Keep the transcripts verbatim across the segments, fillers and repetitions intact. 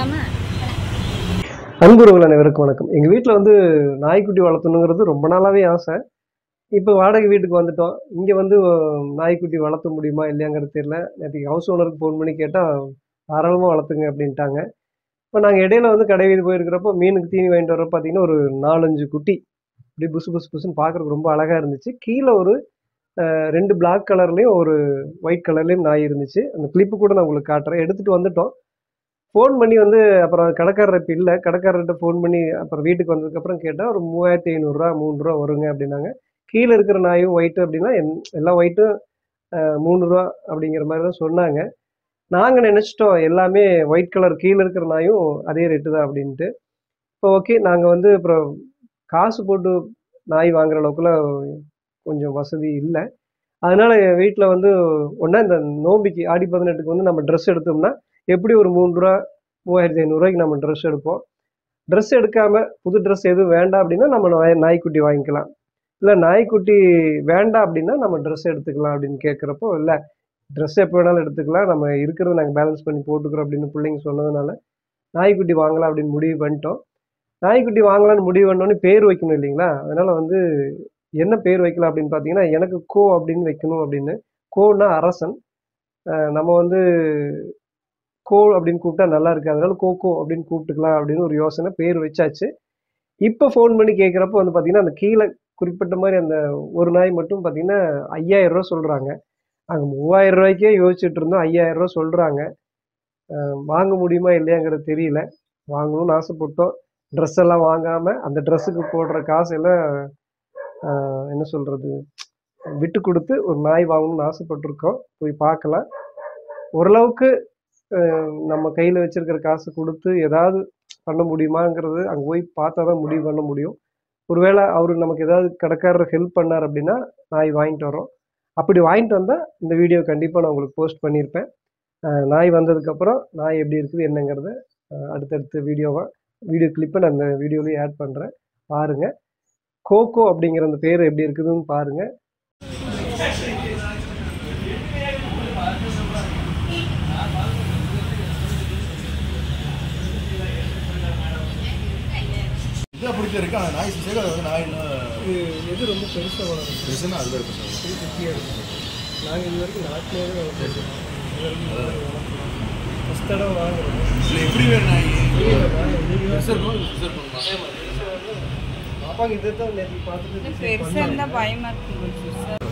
போகலாமா? அன்புறவுகள் அனைவருக்கும் வணக்கம். எங்கள் வீட்டில் வந்து நாய்க்குட்டி வளர்த்தணுங்கிறது ரொம்ப நாளாகவே ஆசை. இப்போ வாடகை வீட்டுக்கு வந்துட்டோம். இங்கே வந்து நாய்க்குட்டி வளர்த்த முடியுமா இல்லையாங்கிறது தெரியல. நேற்று ஹவுஸ் ஓனருக்கு ஃபோன் பண்ணி கேட்டால் தாராளமாக வளர்த்துங்க அப்படின்ட்டாங்க. இப்போ நாங்கள் இடையில வந்து கடை வீதி போயிருக்கிறப்போ மீனுக்கு தீனி வாங்கிட்டு வரப்போ பார்த்தீங்கன்னா ஒரு நாலஞ்சு குட்டி இப்படி புசு புசு புசுன்னு பார்க்குறதுக்கு ரொம்ப அழகாக இருந்துச்சு. கீழே ஒரு ரெண்டு பிளாக் கலர்லேயும் ஒரு ஒயிட் கலர்லேயும் நாய் இருந்துச்சு. அந்த கிளிப்பு கூட நான் உங்களுக்கு காட்டுறேன். எடுத்துகிட்டு வந்துட்டோம். ஃபோன் பண்ணி வந்து அப்புறம் கடைக்காரர் இப்போ இல்லை, கடைக்காரர்கிட்ட ஃபோன் பண்ணி அப்புறம் வீட்டுக்கு வந்ததுக்கப்புறம் கேட்டால் ஒரு மூவாயிரத்தி ஐநூறுரூவா மூணு ரூபா வருங்க அப்படின்னாங்க. கீழே இருக்கிற நாயும் ஒயிட்டு அப்படின்னா என் எல்லா ஒயிட்டும் மூணு ரூபா அப்படிங்கிற மாதிரி தான் சொன்னாங்க. நாங்கள் நினச்சிட்டோம் எல்லாமே ஒயிட் கலர் கீழே இருக்கிற நாயும் அதே ரேட்டு தான் அப்படின்ட்டு. இப்போ ஓகே, நாங்கள் வந்து அப்புறம் காசு போட்டு நாய் வாங்குகிற அளவுக்குள்ள கொஞ்சம் வசதி இல்லை. அதனால் வீட்டில் வந்து ஒன்றா இந்த நோம்பிக்கு ஆடி பதினெட்டுக்கு வந்து நம்ம ட்ரெஸ் எடுத்தோம்னா எப்படி ஒரு மூணு ரூபா மூவாயிரத்தி ஐநூறுரூவாய்க்கு நம்ம ட்ரெஸ் எடுப்போம். ட்ரெஸ் எடுக்காமல் புது ட்ரெஸ் எதுவும் வேண்டாம் அப்படின்னா நம்ம நாய் நாய்க்குட்டி வாங்கிக்கலாம், இல்லை நாய்க்குட்டி வேண்டாம் அப்படின்னா நம்ம ட்ரெஸ் எடுத்துக்கலாம் அப்படின்னு கேட்குறப்போ இல்லை ட்ரெஸ் எப்போ வேணாலும் எடுத்துக்கலாம், நம்ம இருக்கிறத நாங்கள் பேலன்ஸ் பண்ணி போட்டுக்கிறோம் அப்படின்னு பிள்ளைங்க சொன்னதுனால நாய்க்குட்டி வாங்கலாம் அப்படின்னு முடிவு பண்ணிட்டோம். நாய்க்குட்டி வாங்கலான்னு முடிவு பண்ணோன்னே பேர் வைக்கணும் இல்லைங்களா? அதனால் வந்து என்ன பேர் வைக்கலாம் அப்படின்னு பார்த்தீங்கன்னா எனக்கு கோ அப்படின்னு வைக்கணும் அப்படின்னு. கோன்னா அரசன், நம்ம வந்து கோ அப்படின்னு கூப்பிட்டா நல்லா இருக்குது, அதனால கோகோ அப்படின்னு கூப்பிட்டுக்கலாம் அப்படின்னு ஒரு யோசனை. பேர் வச்சாச்சு. இப்போ ஃபோன் பண்ணி கேட்குறப்போ வந்து பார்த்தீங்கன்னா அந்த கீழே குறிப்பிட்ட மாதிரி அந்த ஒரு நாய் மட்டும் பார்த்தீங்கன்னா ஐயாயிரம் ரூபா சொல்கிறாங்க. அங்கே மூவாயிரம் ரூபாய்க்கே யோசிச்சுட்டு இருந்தோம், ஐயாயிரம் ரூபா சொல்கிறாங்க. வாங்க முடியுமா இல்லையாங்கிறது தெரியல. வாங்கணும்னு ஆசைப்பட்டோம். ட்ரெஸ் எல்லாம் வாங்காமல் அந்த ட்ரெஸ்ஸுக்கு போடுற காசு எல்லாம் என்ன சொல்கிறது விட்டு கொடுத்து ஒரு நாய் வாங்கணும்னு ஆசைப்பட்டிருக்கோம். போய் பார்க்கலாம். ஓரளவுக்கு நம்ம கையில் வச்சுருக்கிற காசு கொடுத்து ஏதாவது பண்ண முடியுமாங்கிறது அங்கே போய் பார்த்தா தான் முடிவு பண்ண முடியும். ஒருவேளை அவர் நமக்கு ஏதாவது கடைக்காரர் ஹெல்ப் பண்ணார் அப்படின்னா நாய் வாங்கிட்டு வரோம். அப்படி வாங்கிட்டு வந்தால் இந்த வீடியோ கண்டிப்பாக நான் உங்களுக்கு போஸ்ட் பண்ணியிருப்பேன். நாய் வந்ததுக்கப்புறம் நாய் எப்படி இருக்குது என்னங்கிறத அடுத்தடுத்த வீடியோவாக வீடியோ கிளிப்பை நான் அந்த வீடியோலையும் ஆட் பண்ணுறேன். பாருங்கள், கோகோ அப்படிங்கிற அந்த பேர் எப்படி இருக்குதுன்னு பாருங்கள். இதை பிடிச்சிருக்கு. ஆனால் நாய் சேர்க்க அது வந்து நாய் எது ரொம்ப பெருசாக வளரும் பெருசுன்னா அதில் இருக்கும் சார். சரி, குட்டியாக இருக்கும். நாங்கள் இது வரைக்கும் நாட்டிலே வளர்த்துருக்கோம். இது வரைக்கும் ஃபஸ்ட் தடவை வாங்குறோம். இல்லை எப்படி வேணும் நாய் பாப்பாங்க. இதை தான் நேற்று பார்த்துட்டு பெருசாக இருந்தால் பயமாக இருக்கு சார்.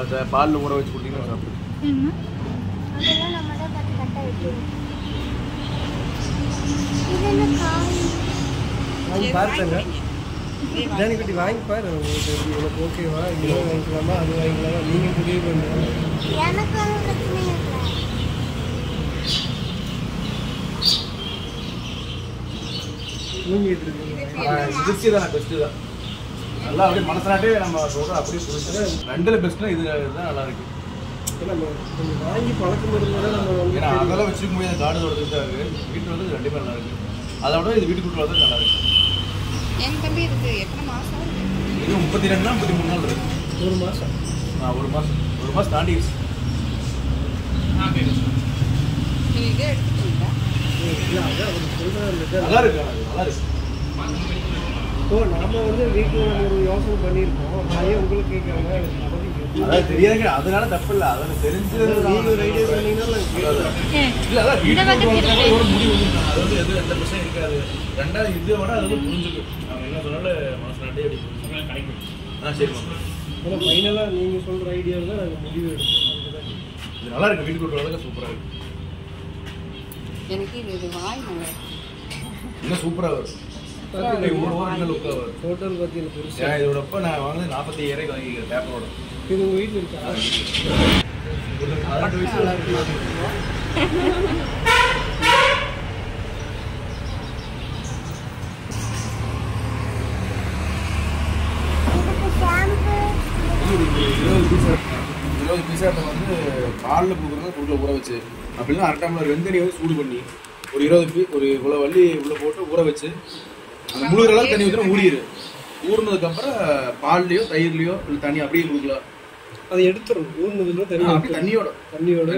அதை பாலில் ஊற வச்சு கொடுத்தீங்கன்னா சாப்பிடுவோம். வாங்கி பார்த்துங்க. ஜானி குட்டி வாங்கி பாரு, உங்களுக்கு உங்களுக்கு ஓகேவா? இவ்வளோ வாங்கிக்கலாமா அது வாங்கிக்கலாமா நீங்கள் முடிவு பண்ணுங்க. தூங்கிட்டு இருக்கு. திருச்சி தான் பெஸ்ட்டு தான். நல்லா அப்படியே மனசாட்டே நம்ம சொல்கிறோம். அப்படியே புரிச்சுன்னா ரெண்டில் பெஸ்ட்னா இது தான் நல்லா இருக்கு. நம்ம கொஞ்சம் வாங்கி பழக்கம் இருந்தால் நம்ம ஏன்னா அதெல்லாம் வச்சுக்க முடியாது. காடு வளர்த்துட்டு தான் இருக்குது. வீட்டில் வந்து ரெண்டு பேர் நல்லா இருக்குது. அதை விட இது வீட்டுக்குள்ள வளர்த்து நல்லா இருக்குது. என் தம்பி இருக்கு எத்தனை மாசம்? இது முப்பத்தி ரெண்டு நாள் முப்பத்தி மூணு நாள் இருக்கு. ஒரு மாசம் ஆ ஒரு மாசம் ஒரு மாசம் தாண்டி இருக்கு. நீங்க எடுத்துட்டீங்களா? இல்லை, அது அவர் சொல்றது நல்லா இருக்கு. நல்லா இருக்கு. ஓ, நாம வந்து வீட்டில் ஒரு யோசனை பண்ணியிருக்கோம். அதே உங்களுக்கு கேட்குறாங்க. அதான் தெரியாது, அதனால தப்பு இல்லை. அதனால் தெரிஞ்சு ஒரு ஐடியா சொன்னீங்கன்னா இல்லை அதான் வீட்டுக்கு ஒரு முடிவு வந்துருக்காங்க. அது வந்து எதுவும் எந்த பிரச்சனையும் இருக்காது. ரெண்டாவது இதை விட அது வந்து புரிஞ்சுக்கும். அவங்க என்ன சொன்னாலும் மனசு நாட்டே அப்படி கிடைக்கும். ஆ சரி, ஆனால் ஃபைனலாக நீங்கள் சொல்கிற ஐடியாவில் தான் நாங்கள் முடிவு எடுப்போம். இது நல்லா இருக்குது. வீட்டுக்கு விட்டுறதுக்கு சூப்பராக இருக்குது. எனக்கு இது வாங்க இன்னும் சூப்பராக வரும். ஹோட்டல் பார்த்தீங்கன்னா இதோட அப்போ நான் வாங்கினது நாற்பத்தி ஏழைக்கு வாங்கிக்கிறேன் பேப்பரோட. இது உங்கள் வீட்டில் இருக்கா? பதினெட்டு வயசு நல்லா இருக்கு. இருபது பீஸா இருபது பீஸாட்டை வந்து பாலில் கொடுக்குறதா பொருளை ஊற வச்சு அப்படின்னா அரை டம்ளர் வெந்தண்ணி வந்து சூடு பண்ணி ஒரு இருபது பீ ஒரு இவ்வளோ வள்ளி இவ்வளோ போட்டு ஊற வச்சு அந்த முழுகிற அளவுக்கு தண்ணி ஊற்றினா ஊறிடு. ஊறினதுக்கப்புறம் பால்லையோ தயிர்லையோ இல்லை தண்ணி அப்படியே கொடுக்கலாம். அதை எடுத்துறோம் ஊர்னதுல தண்ணி தண்ணியோட தண்ணியோட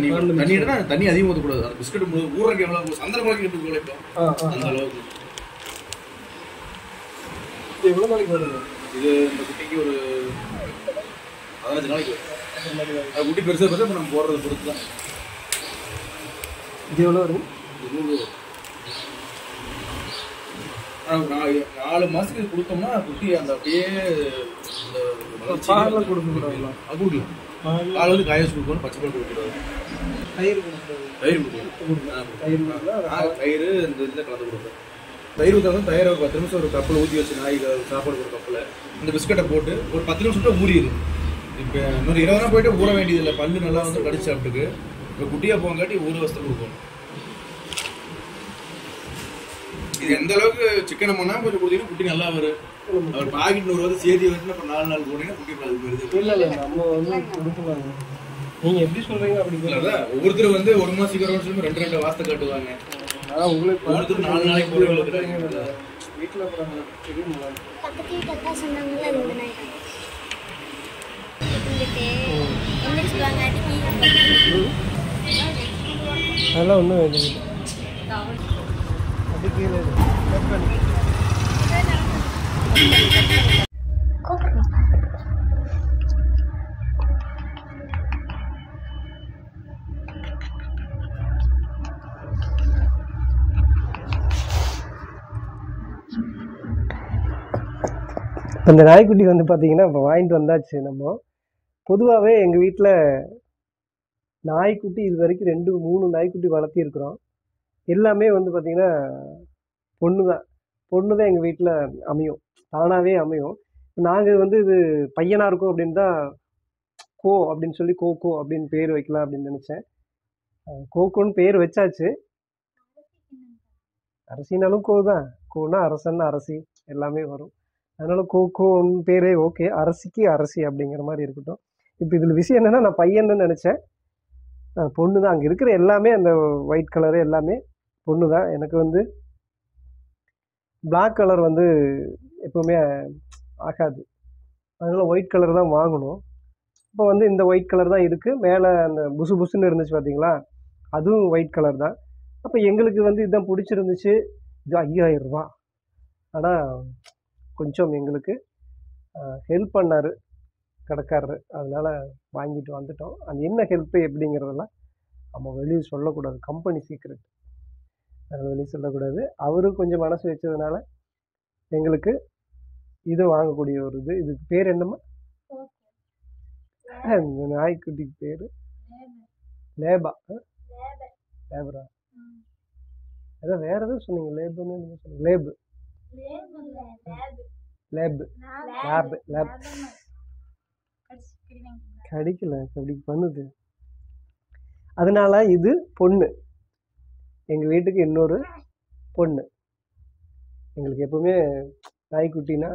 தண்ணியோட தண்ணி அதிகம் ஊத்த கூடாது அது பிஸ்கட் ஊறக்க எவ்வளவு சந்தன மலைக்கு எடுத்து குளைப்போம் அந்த அளவுக்கு இது எவ்வளவு நாளைக்கு வருது இது இந்த குட்டிக்கு ஒரு பதினஞ்சு நாளைக்கு அது குட்டி பெருசா பெருசா நம்ம போடுறது பொறுத்து தான் இது எவ்வளவு வரும் நூறு நாலு மாசத்துக்கு கொடுத்தோம்னா குட்டி அந்த அப்படியே பாகல கொடுக்கக்கூடாது அகூடி பாகல வந்து காயஸ் கொடுக்கணும் பச்சை பால் கொடுக்கக்கூடாது தயிர் தயிர் தயிர் தயிர் இந்த இதில் கலந்து கொடுக்கணும் தயிர் ஊற்றாலும் தயிரை ஒரு பத்து நிமிஷம் ஒரு கப்பில் ஊற்றி வச்சுனா இது சாப்பாடு ஒரு கப்பில் இந்த பிஸ்கட்டை போட்டு ஒரு பத்து நிமிஷம் ஊறிடுது இப்போ இன்னொரு இருபது நாள் போய்ட்டு ஊற வேண்டியது இல்லை பல்லு நல்லா வந்து கடிச்சு சாப்பிட்டுக்கு இப்போ குட்டியாக போங்காட்டி ஊறு வசத்தை கொடுக்கணும் இது எந்த அளவுக்கு சிக்கனம் பண்ணால் கொஞ்சம் கொடுத்தீங்கன்னா குட்டி நல்லா வரும் ஒரு பாக்கெட் நூறு வந்து சேர்த்து வச்சுன்னா இப்போ நாலு நாள் போனீங்கன்னா குட்டி பாதிப்பு இல்லை இல்லை நம்ம வந்து கொடுக்கலாம் நீங்கள் எப்படி சொல்கிறீங்க அப்படிங்கிறத ஒவ்வொருத்தர் வந்து ஒரு மாதம் சீக்கிரம் சொல்லி ரெண்டு ரெண்டு வார்த்தை காட்டுவாங்க ஆனால் உங்களுக்கு ஒவ்வொருத்தர் நாலு நாளைக்கு போடுவாங்க வீட்டில் போகிறாங்க அதெல்லாம் ஒன்றும் வேணும் அந்த நாய்க்குட்டி வந்து பார்த்தீங்கன்னா இப்போ வாங்கிட்டு வந்தாச்சு நம்ம பொதுவாகவே எங்கள் வீட்டில் நாய்க்குட்டி இது வரைக்கும் ரெண்டு மூணு நாய்க்குட்டி வளர்த்திருக்கிறோம் எல்லாமே வந்து பார்த்திங்கன்னா பொண்ணு தான் பொண்ணு தான் எங்கள் வீட்டில் அமையும் தானாகவே அமையும் நாங்கள் வந்து இது பையனாக இருக்கோம் அப்படின்னு தான் கோ அப்படின்னு சொல்லி கோகோ அப்படின்னு பேர் வைக்கலாம் அப்படின்னு நினச்சேன் கோகோன்னு பேர் வச்சாச்சு அரசினாலும் கோ தான் கோன்னா அரசன்னா அரசி எல்லாமே வரும் அதனால கோகோன்னு பேரே ஓகே அரசிக்கு அரசி அப்படிங்கிற மாதிரி இருக்கட்டும் இப்போ இதில் விஷயம் என்னென்னா நான் பையன்னு நினச்சேன் பொண்ணு தான் அங்கே இருக்கிற எல்லாமே அந்த ஒயிட் கலரு எல்லாமே பொண்ணு தான் எனக்கு வந்து பிளாக் கலர் வந்து எப்போவுமே ஆகாது அதனால் ஒயிட் கலர் தான் வாங்கணும் இப்போ வந்து இந்த ஒயிட் கலர் தான் இருக்குது மேலே அந்த புசு புசுன்னு இருந்துச்சு பார்த்தீங்களா அதுவும் ஒயிட் கலர் தான் அப்போ எங்களுக்கு வந்து இதுதான் பிடிச்சிருந்துச்சு இது ஐயாயிரரூபா ஆனால் கொஞ்சம் எங்களுக்கு ஹெல்ப் பண்ணார் கடைக்காரரு அதனால் வாங்கிட்டு வந்துட்டோம் அது என்ன ஹெல்ப்பு எப்படிங்கிறதெல்லாம் நம்ம வெளியே சொல்லக்கூடாது கம்பெனி சீக்ரெட் அதில் வெளியே சொல்லக்கூடாது அவரும் கொஞ்சம் மனசு வச்சதுனால எங்களுக்கு இதை வாங்கக்கூடிய ஒரு இது இதுக்கு பேர் என்னம்மா நாய்க்குட்டிக்கு பேர் லேபா லேபரா ஏதோ வேற எதுவும் சொன்னீங்க லேபுன்னு சொன்னீங்க லேபு லேபு லேபு லேப் கிடைக்கல அப்படி பண்ணுது அதனால இது பொண்ணு எங்கள் வீட்டுக்கு இன்னொரு பொண்ணு எங்களுக்கு எப்பவுமே நாய்க்குட்டினா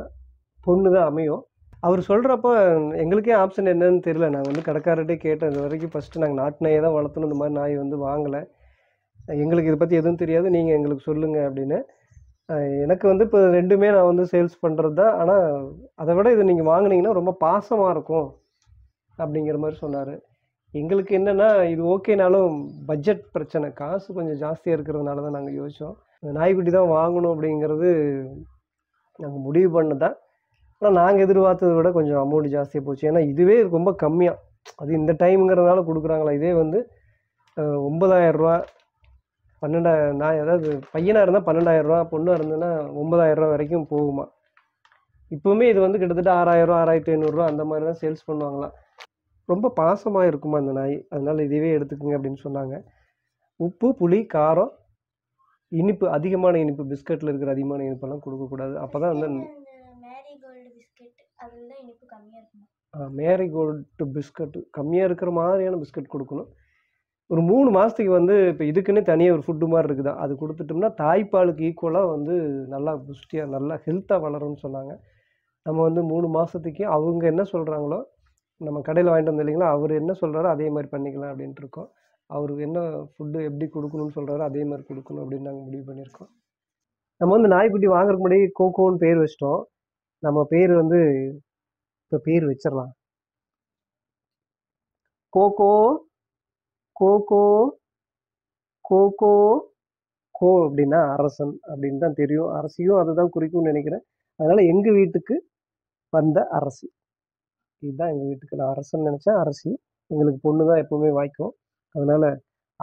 பொண்ணு தான் அமையும் அவர் சொல்கிறப்போ எங்களுக்கே ஆப்ஷன் என்னன்னு தெரியல நாங்கள் வந்து கடைக்காரர்கிட்டே கேட்டோம் இது வரைக்கும் ஃபஸ்ட்டு நாங்கள் நாட்டு நாயை தான் வளர்த்தணும் இந்த மாதிரி நாய் வந்து வாங்கலை எங்களுக்கு இதை பற்றி எதுவும் தெரியாது நீங்கள் எங்களுக்கு சொல்லுங்கள் அப்படின்னு எனக்கு வந்து இப்போ ரெண்டுமே நான் வந்து சேல்ஸ் பண்ணுறது தான் ஆனால் அதை விட இது நீங்கள் வாங்கினீங்கன்னா ரொம்ப பாசமாக இருக்கும் அப்படிங்கிற மாதிரி சொன்னார் எங்களுக்கு என்னென்னா இது ஓகேனாலும் பட்ஜெட் பிரச்சனை காசு கொஞ்சம் ஜாஸ்தியாக இருக்கிறதுனால தான் நாங்கள் யோசித்தோம் நாய்க்குட்டி தான் வாங்கணும் அப்படிங்கிறது நாங்கள் முடிவு பண்ண தான் ஆனால் நாங்கள் எதிர்பார்த்ததை விட கொஞ்சம் அமௌண்ட் ஜாஸ்தியாக போச்சு ஏன்னா இதுவே ரொம்ப கம்மியாக அது இந்த டைமுங்கிறதுனால கொடுக்குறாங்களா இதே வந்து ஒன்பதாயிரரூவா பன்னெண்டாயிரம் நான் அதாவது பையனாக இருந்தால் பன்னெண்டாயிரரூவா பொண்ணாக இருந்ததுன்னா ஒன்பதாயிரரூவா வரைக்கும் போகுமா இப்போவுமே இது வந்து கிட்டத்தட்ட ஆறாயிரரூவா ஆறாயிரத்தி ஐநூறுரூவா அந்த மாதிரி தான் சேல்ஸ் பண்ணுவாங்களாம் ரொம்ப பாசமாக இருக்குமா அந்த நாய் அதனால் இதுவே எடுத்துக்கோங்க அப்படின்னு சொன்னாங்க உப்பு புளி காரம் இனிப்பு அதிகமான இனிப்பு பிஸ்கட்டில் இருக்கிற அதிகமான இனிப்பெல்லாம் கொடுக்கக்கூடாது அப்போ தான் வந்து மேரி கோல்டு பிஸ்கட்டு கம்மியாக இருக்கிற மாதிரியான பிஸ்கட் கொடுக்கணும் ஒரு மூணு மாதத்துக்கு வந்து இப்போ இதுக்குன்னு தனியாக ஒரு ஃபுட்டு மாதிரி இருக்குதா அது கொடுத்துட்டோம்னா தாய்ப்பாலுக்கு ஈக்குவலாக வந்து நல்லா புஷ்டியாக நல்லா ஹெல்த்தாக வளரும்னு சொன்னாங்க நம்ம வந்து மூணு மாதத்துக்கு அவங்க என்ன சொல்கிறாங்களோ நம்ம கடையில் வாங்கிட்டு வந்து இல்லைங்களா அவர் என்ன சொல்கிறாரோ அதே மாதிரி பண்ணிக்கலாம் அப்படின்ட்டு இருக்கோம் அவர் என்ன ஃபுட்டு எப்படி கொடுக்கணும்னு சொல்கிறாரோ அதே மாதிரி கொடுக்கணும் அப்படின்னு நாங்கள் முடிவு பண்ணியிருக்கோம் நம்ம வந்து நாய்க்குட்டி வாங்குறதுக்கு முன்னாடி கோகோன்னு பேர் வச்சிட்டோம் நம்ம பேர் வந்து இப்போ பேர் வச்சிடலாம் कोको कोको कोको को அப்படினா அரசன் அப்படினு தான் தெரியும். அரசியும் அதுதான் குறிக்கும்னு நினைக்கிறேன். அதனால எங்க வீட்டுக்கு வந்த அரசி, இதுதான் எங்க வீட்டுக்கு. நான் அரசன் நினைச்சேன், அரசி. எங்களுக்கு பொண்ணு தான் எப்பவுமே வாய்க்கும், அதனால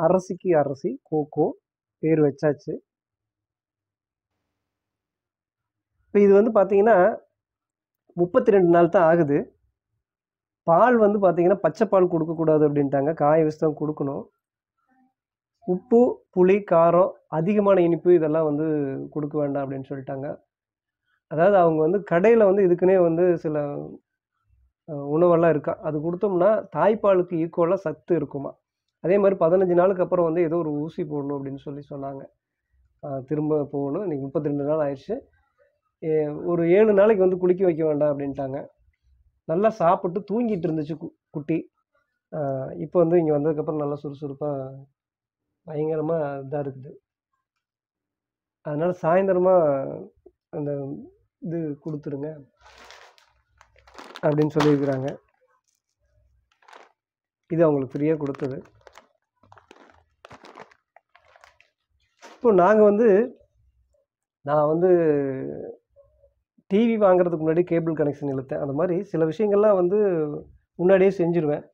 அரசிக்கு அரசி கோகோ பேர் வச்சாச்சு. இப்போ இது வந்து பார்த்தீங்கன்னா முப்பத்தி ரெண்டு நாள் தான் ஆகுது. பால் வந்து பார்த்தீங்கன்னா பச்சை பால் கொடுக்கக்கூடாது அப்படின்ட்டாங்க, காய வச்சு தான் கொடுக்கணும். உப்பு புளி காரம் அதிகமான இனிப்பு இதெல்லாம் வந்து கொடுக்க வேண்டாம் அப்படின்னு சொல்லிட்டாங்க. அதாவது அவங்க வந்து கடையில் வந்து இதுக்குன்னே வந்து சில உணவெல்லாம் இருக்கா, அது கொடுத்தோம்னா தாய்ப்பாலுக்கு ஈக்குவலாக சத்து இருக்குமா. அதே மாதிரி பதினஞ்சு நாளுக்கு அப்புறம் வந்து ஏதோ ஒரு ஊசி போடணும் அப்படின்னு சொல்லி சொன்னாங்க, திரும்ப போகணும். இன்றைக்கி முப்பத்தி ரெண்டு நாள் ஆயிடுச்சு. ஒரு ஏழு நாளைக்கு வந்து குளிக்க வைக்க வேண்டாம் அப்படின்ட்டாங்க. நல்லா சாப்பிட்டு தூங்கிட்டு இருந்துச்சு குட்டி. இப்போ வந்து இங்கே வந்ததுக்கப்புறம் நல்லா சுறுசுறுப்பாக பயங்கரமாக இதாக இருக்குது. அதனால் சாயந்தரமாக அந்த இது கொடுத்துருங்க அப்படின்னு சொல்லியிருக்கிறாங்க. இது அவங்களுக்கு ஃப்ரீயாக கொடுத்தது. இப்போ நாங்கள் வந்து நான் வந்து டிவி வாங்குறதுக்கு முன்னாடி கேபிள் கனெக்ஷன் இழுத்தேன். அந்த மாதிரி சில விஷயங்கள்லாம் வந்து முன்னாடியே செஞ்சுருவேன்.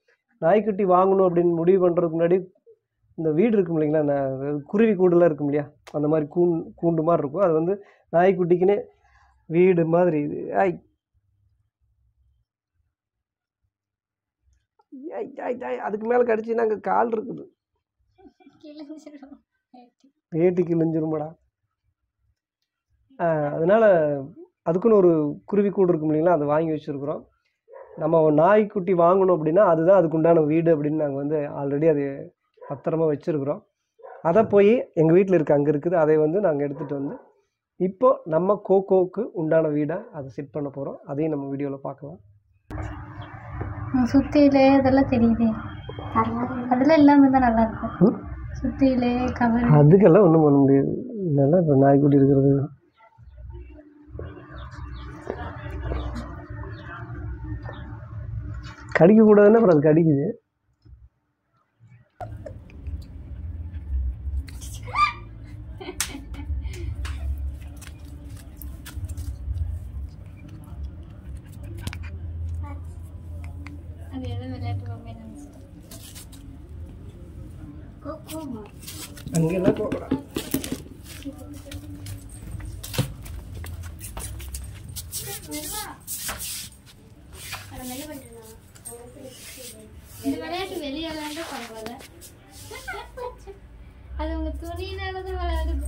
நாய்க்குட்டி வாங்கணும் அப்படின்னு முடிவு பண்ணுறதுக்கு முன்னாடி இந்த வீடு இருக்கும் இல்லைங்களா, நான் குருவி கூடெல்லாம் இருக்கும் இல்லையா, அந்த மாதிரி கூண் கூண்டு மாதிரி இருக்கும். அது வந்து நாய்க்குட்டிக்குன்னே வீடு மாதிரி இது. ஆய் அதுக்கு மேலே கடிச்சுன்னா அங்கே கால் இருக்குது, பேட்டி கிழிஞ்சிருமாடா. அதனால் அதுக்குன்னு ஒரு குருவி கூடு இருக்கும் இல்லைங்களா, அதை வாங்கி வச்சுருக்குறோம். நம்ம நாய்க்குட்டி வாங்கணும் அப்படின்னா அதுதான் அதுக்குண்டான வீடு அப்படின்னு நாங்கள் வந்து ஆல்ரெடி அது பத்திரமா வச்சுருக்குறோம். அதை போய் எங்கள் வீட்டில் இருக்குது, அங்கே இருக்குது, அதை வந்து நாங்கள் எடுத்துகிட்டு வந்து இப்போது நம்ம கோகோவுக்கு உண்டான வீடை அதை செட் பண்ண போகிறோம். அதையும் நம்ம வீடியோவில் பார்க்கலாம். சுத்தியிலே இதெல்லாம் தெரியுது, அதெல்லாம் எல்லாமே தான் நல்லா இருக்கும். சுத்தியிலே கவர் அதுக்கெல்லாம் ஒன்றும் பண்ண முடியாது. இதெல்லாம் இப்போ நாய்க்குட்டி இருக்கிறது. கடிக்கக்கூடாதுன்னா அப்புறம் அது கடிக்குது. அங்கெல்லாம் போகலாம். இந்த விளையாட்டு வெளியாலாண்டா பரவாயில்ல, அது உங்க துணியினால தான் விளையாடுது.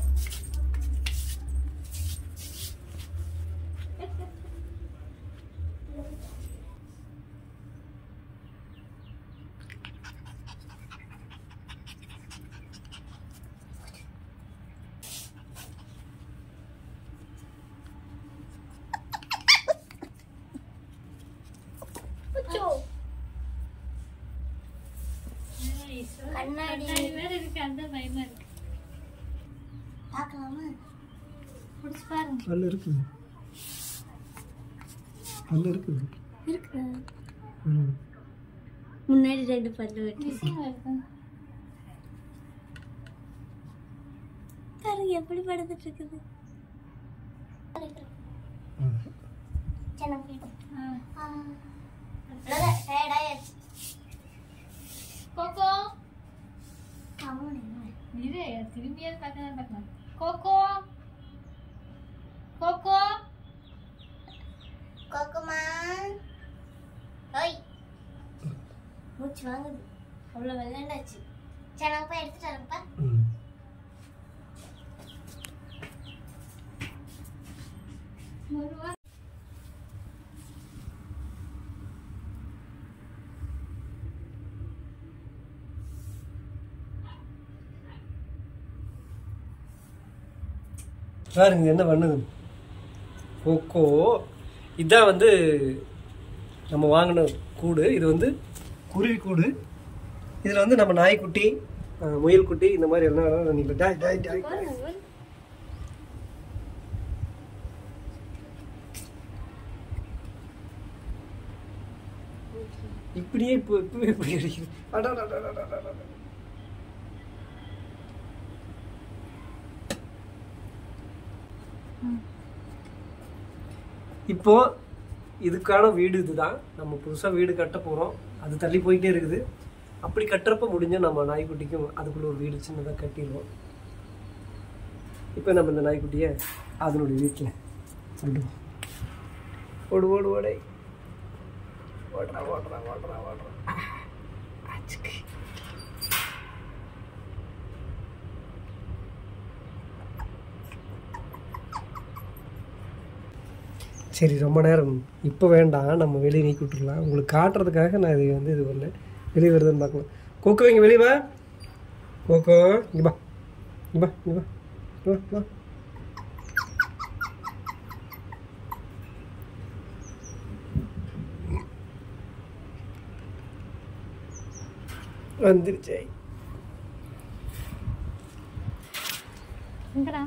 கண்ணாடி வேற இருக்கு, அந்த பயமா இருக்கு. பார்க்கலாமா? புடிச்சு பாருங்க. நல்ல இருக்கு, நல்ல இருக்கு இருக்கு. ம், முன்னாடி ரெண்டு பல்லு வெச்சிருக்கீங்க பாருங்க, எப்படி படுத்துட்டு இருக்குது. சனம் கேடு. ஆ நல்லா டயர்ட் ஆயிடுச்சு. கோகோ திரும்பிய பார்க்கலாம். கோகோ கோகோ கோகோமா மூச்சு வாங்குது, அவ்வளோ விளையாண்டாச்சு. சனப்பா எடுத்துட்டு வரப்பா. பாருங்க என்ன பண்ணுது கோகோ. இதான் வந்து நம்ம வாங்கின கூடு. இது வந்து குருவி கூடு. இதில் வந்து நம்ம நாய்க்குட்டி முயல் குட்டி இந்த மாதிரி என்ன வேணாலும். இப்படியே இப்பவே இப்படி அடிக்குது. அடடடடடடட இப்போ இதுக்கான வீடு இதுதான். நம்ம புதுசாக வீடு கட்ட போகிறோம், அது தள்ளி போயிட்டே இருக்குது. அப்படி கட்டுறப்ப முடிஞ்சால் நம்ம நாய்க்குட்டிக்கும் அதுக்குள்ளே ஒரு வீடு சின்னதாக கட்டிடுவோம். இப்போ நம்ம இந்த நாய்க்குட்டியை அதனுடைய வீட்டில் சொல்லுவோம். ஓடு ஓடு ஓடை ஓடுறா ஓடுறா ஓடுறா ஓடுறா ஆச்சுக்கு சரி ரொம்ப நேரம் இப்போ வேண்டாம், நம்ம வெளியே நீக்கி விட்டுருக்கலாம். உங்களுக்கு காட்டுறதுக்காக நான் இது வந்து இது பண்ணேன். வெளியே வருதுன்னு பார்க்கலாம். கோகோ இங்கே வெளியே வா. கோகோ இங்கே வா இங்கே வா இங்கே வா வா வா. வந்துருச்சு இங்கடா.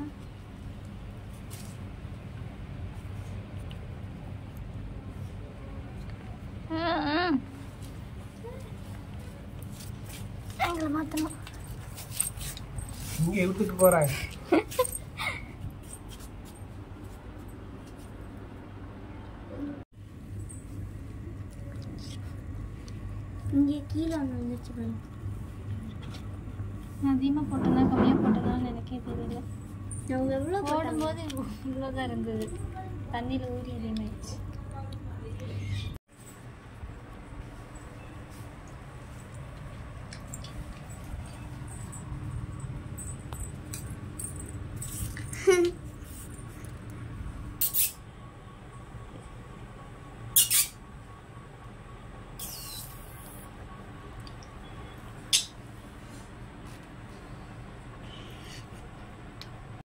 இங்கே எழுத்துக்கு போறாங்க. இங்கே கீழே ஒன்று வந்துச்சு பாருங்க. நான் அதிகமாக போட்டேன்னா கம்மியாக போட்டேனான்னு எனக்கே தெரியல. அவங்க எவ்வளோ போடும்போது இவ்வளோதான் இருந்தது. தண்ணியில் ஊறி இல்லாமச்சு. Hmm.